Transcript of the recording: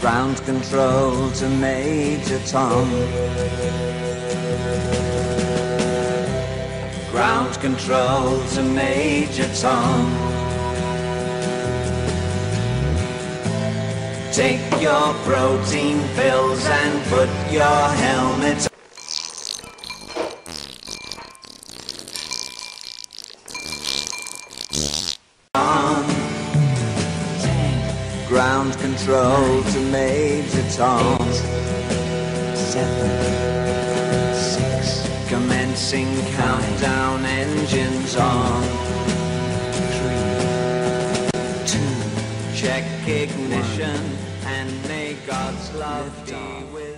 Ground control to Major Tom. Ground control to Major Tom. Take your protein pills and put your helmet on. Ground control to Major Tom. 7, 6, commencing countdown, engines on. 3, 2, check ignition, 1. And may God's love be with you.